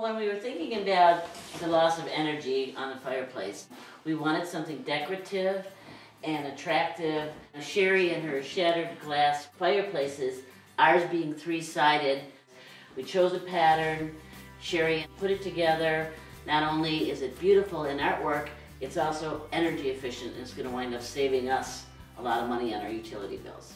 When we were thinking about the loss of energy on the fireplace, we wanted something decorative and attractive. Sherry and her shattered glass fireplaces, ours being three-sided, we chose a pattern. Sherry put it together. Not only is it beautiful in artwork, it's also energy efficient, and it's going to wind up saving us a lot of money on our utility bills.